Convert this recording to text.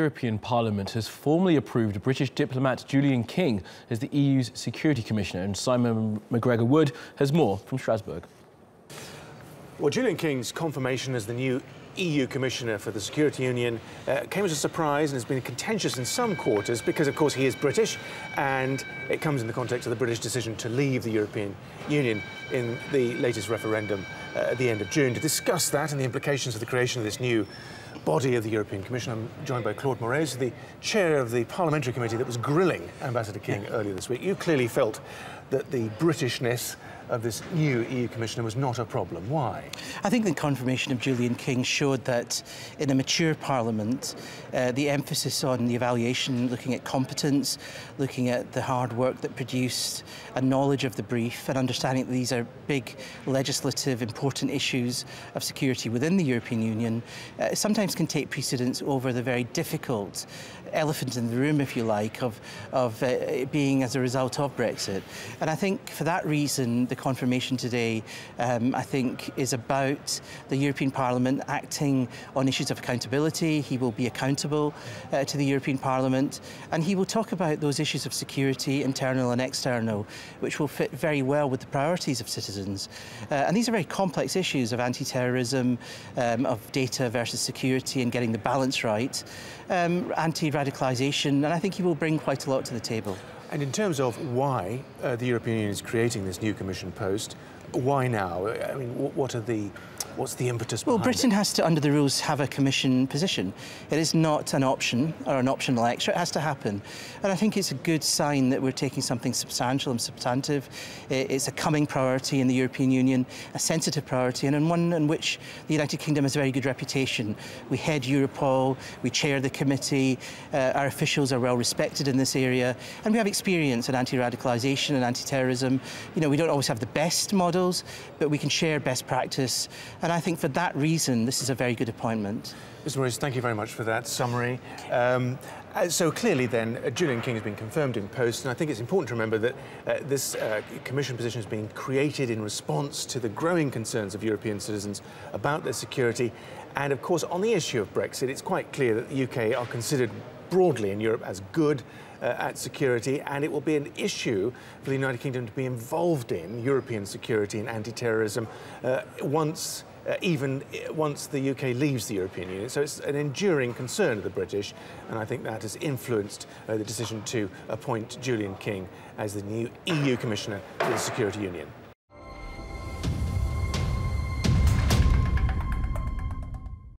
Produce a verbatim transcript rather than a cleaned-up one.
European Parliament has formally approved British diplomat Julian King as the E U's Security Commissioner, and Simon McGregor-Wood has more from Strasbourg. Well, Julian King's confirmation as the new E U Commissioner for the Security Union uh, came as a surprise and has been contentious in some quarters because, of course, he is British, and it comes in the context of the British decision to leave the European Union in the latest referendum uh, at the end of June. To discuss that and the implications of the creation of this new body of the European Commission, I'm joined by Claude Moraes, the chair of the parliamentary committee that was grilling Ambassador King earlier this week. You clearly felt that the Britishness of this new E U commissioner was not a problem. Why? I think the confirmation of Julian King showed that in a mature parliament, uh, the emphasis on the evaluation, looking at competence, looking at the hard work that produced a knowledge of the brief and understanding that these are big legislative, important issues of security within the European Union uh, sometimes can take precedence over the very difficult elephant in the room, if you like, of, of uh, being as a result of Brexit. And I think for that reason, the confirmation today, um, I think, is about the European Parliament acting on issues of accountability. He will be accountable uh, to the European Parliament, and he will talk about those issues of security, internal and external, which will fit very well with the priorities of citizens. Uh, and these are very complex issues of anti-terrorism, um, of data versus security and getting the balance right, um, anti-radicalisation, and I think he will bring quite a lot to the table. And in terms of why uh, the European Union is creating this new commission post, why now? I mean, what are the... What's the impetus behind it? Well, Britain has to, under the rules, have a commission position. It is not an option or an optional extra. It has to happen. And I think it's a good sign that we're taking something substantial and substantive. It's a coming priority in the European Union, a sensitive priority, and one in which the United Kingdom has a very good reputation. We head Europol, we chair the committee, uh, our officials are well respected in this area, and we have experience in anti-radicalisation and anti-terrorism. You know, we don't always have the best models, but we can share best practice. And I think for that reason, this is a very good appointment. Mister Moraes, thank you very much for that summary. Um, so clearly then, uh, Julian King has been confirmed in post, and I think it's important to remember that uh, this uh, commission position has been created in response to the growing concerns of European citizens about their security. And of course, on the issue of Brexit, it's quite clear that the U K are considered broadly in Europe as good uh, at security, and it will be an issue for the United Kingdom to be involved in European security and anti-terrorism uh, once... Uh, even once the U K leaves the European Union. So it's an enduring concern of the British, and I think that has influenced uh, the decision to appoint Julian King as the new E U Commissioner for the Security Union.